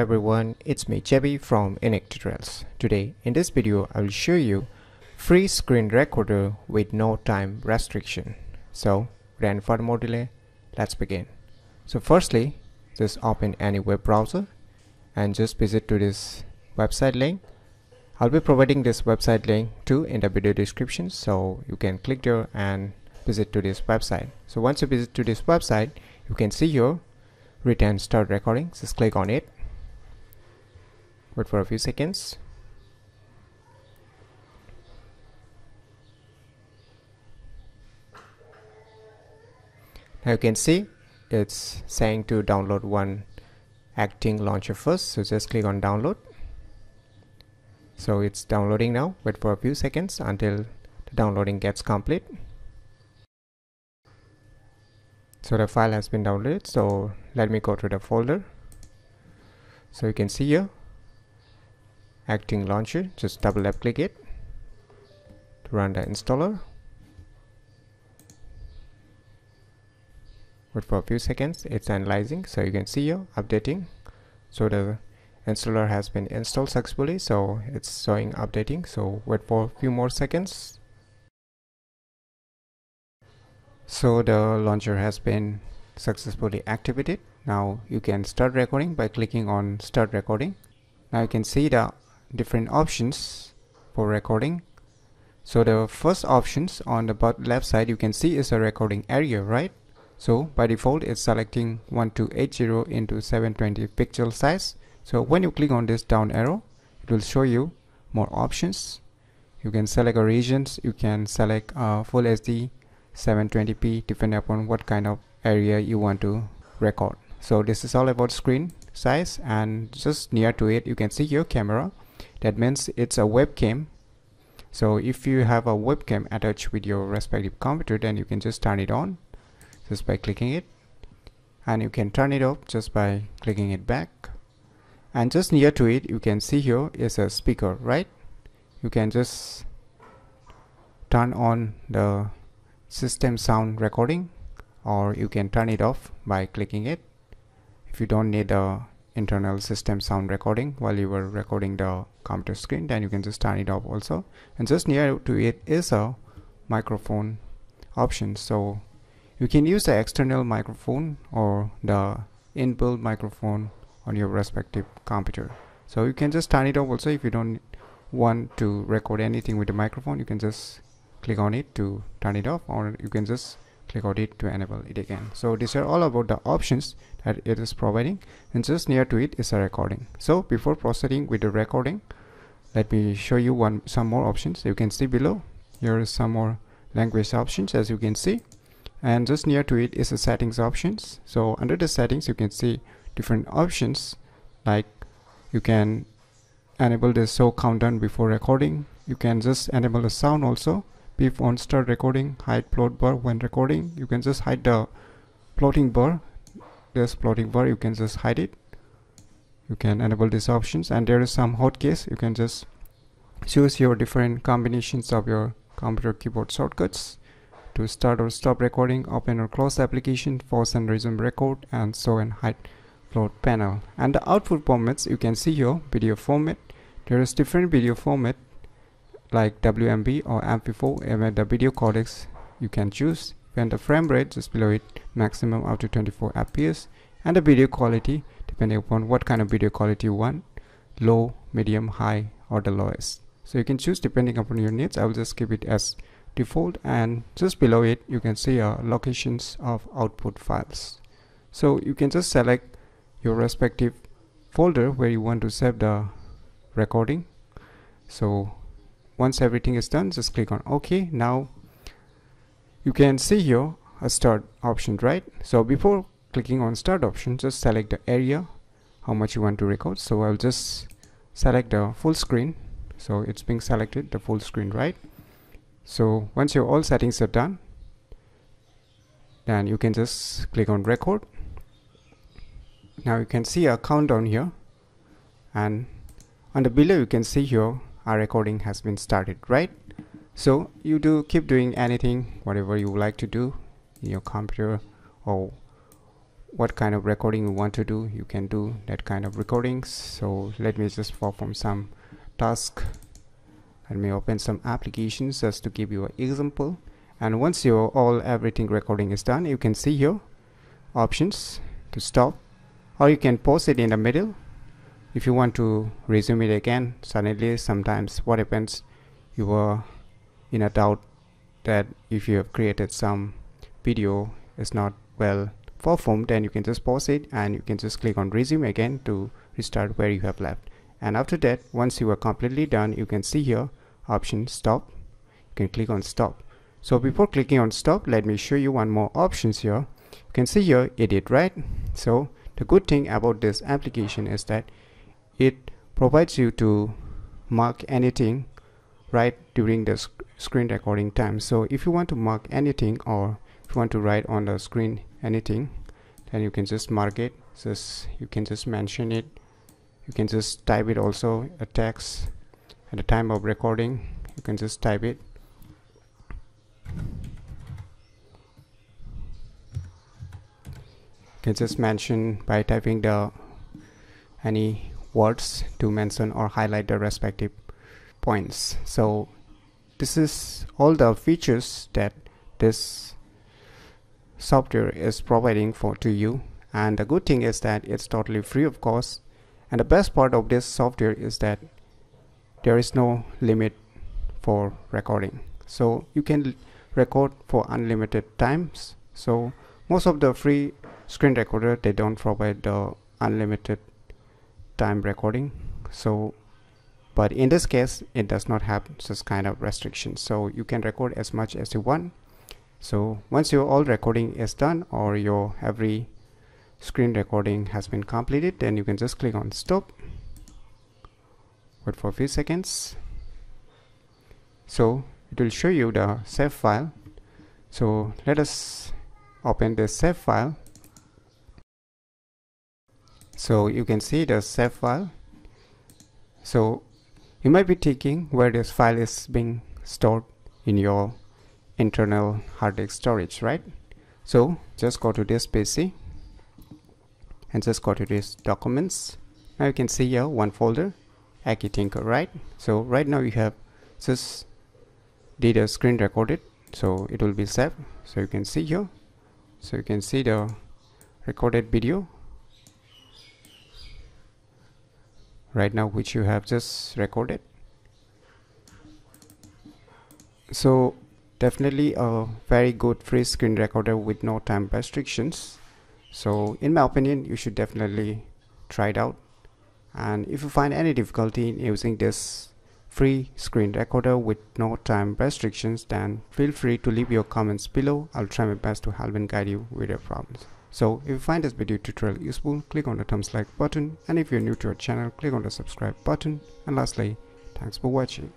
Hello everyone, it's me Chebby from UniqueTutorials. Today in this video I will show you free screen recorder with no time restriction. So without further more delay, let's begin. So firstly, just open any web browser and just visit to this website link. I'll be providing this website link too in the video description, so you can click there and visit to this website. So once you visit to this website, you can see your return start recording. Just click on it, wait for a few seconds. Now you can see it's saying to download one acting launcher first, so just click on download. So it's downloading now, wait for a few seconds until the downloading gets complete. So the file has been downloaded, so let me go to the folder. So you can see here acting launcher, just double left click it to run the installer. Wait for a few seconds, it's analyzing. So you can see here updating, so the installer has been installed successfully, so it's showing updating. So wait for a few more seconds. So the launcher has been successfully activated. Now you can start recording by clicking on start recording. Now you can see the different options for recording. So the first options on the left side you can see is a recording area, right? So by default it's selecting 1280 into 720 pixel size. So when you click on this down arrow, it will show you more options. You can select a regions, you can select full HD, 720p, depending upon what kind of area you want to record. So this is all about screen size, and just near to it you can see your camera. That means it's a webcam. So if you have a webcam attached with your respective computer, then you can just turn it on just by clicking it, and you can turn it off just by clicking it back. And just near to it you can see here is a speaker, right? You can just turn on the system sound recording, or you can turn it off by clicking it if you don't need the internal system sound recording while you were recording the computer screen. Then you can just turn it off also. And just near to it is a microphone option, so you can use the external microphone or the inbuilt microphone on your respective computer. So you can just turn it off also. If you don't want to record anything with the microphone, you can just click on it to turn it off, or you can just click on it to enable it again. So these are all about the options that it is providing, and just near to it is a recording. So before proceeding with the recording, let me show you some more options. You can see below here is some more language options, as you can see, and just near to it is the settings options. So under the settings you can see different options, like you can enable the show countdown before recording, you can just enable the sound also. If on start recording, hide float bar when recording. You can just hide the floating bar. This floating bar, you can just hide it. You can enable these options, and there is some hotkeys. You can just choose your different combinations of your computer keyboard shortcuts to start or stop recording, open or close application, pause and resume record, and show and hide float panel. And the output formats, you can see here video format. There is different video format, like WMV or MP4, and the video codecs you can choose. And the frame rate, just below it, maximum up to 24 fps, and the video quality, depending upon what kind of video quality you want, low, medium, high, or the lowest. So you can choose depending upon your needs. I will just keep it as default, and just below it you can see locations of output files. So you can just select your respective folder where you want to save the recording. So once everything is done, just click on OK. Now you can see here a start option, right? So before clicking on start option, just select the area, how much you want to record. So I'll just select the full screen. So it's being selected the full screen, right? So once your all settings are done, then you can just click on record. Now you can see a countdown here, and on the below you can see here our recording has been started, right? So you do keep doing anything, whatever you like to do in your computer, or what kind of recording you want to do, you can do that kind of recordings. So let me just perform some task. Let me open some applications just to give you an example. And once your everything recording is done, you can see here options to stop, or you can pause it in the middle. If you want to resume it again, suddenly sometimes what happens, you are in a doubt that if you have created some video is not well performed, then you can just pause it and you can just click on resume again to restart where you have left. And after that, once you are completely done, you can see here option stop, you can click on stop. So before clicking on stop, let me show you one more options here. You can see here edit, right? So the good thing about this application is that it provides you to mark anything right during the screen recording time. So if you want to mark anything, or if you want to write on the screen anything, then you can just mark it, just you can just mention it, you can just type it also a text. At the time of recording, you can just type it. You can just mention by typing the any words to mention or highlight the respective points. So this is all the features that this software is providing for to you, and the good thing is that it's totally free of cost. And the best part of this software is that there is no limit for recording, so you can record for unlimited times. So most of the free screen recorder, they don't provide the unlimited time recording, so but in this case it does not have such kind of restrictions, so you can record as much as you want. So once your all recording is done, or your every screen recording has been completed, then you can just click on stop, wait for a few seconds. So it will show you the save file. So let us open the save file. So you can see the save file. So you might be thinking where this file is being stored in your internal hard disk storage, right? So just go to this PC and just go to this documents. Now you can see here one folder, Acting, right? So right now you have just did a screen recorded, so it will be saved. So you can see here, so you can see the recorded video right now which you have just recorded. So definitely a very good free screen recorder with no time restrictions. So in my opinion, you should definitely try it out. And if you find any difficulty in using this free screen recorder with no time restrictions, then feel free to leave your comments below. I'll try my best to help and guide you with your problems. So if you find this video tutorial useful, click on the thumbs like button, and if you're new to our channel, click on the subscribe button. And lastly, thanks for watching.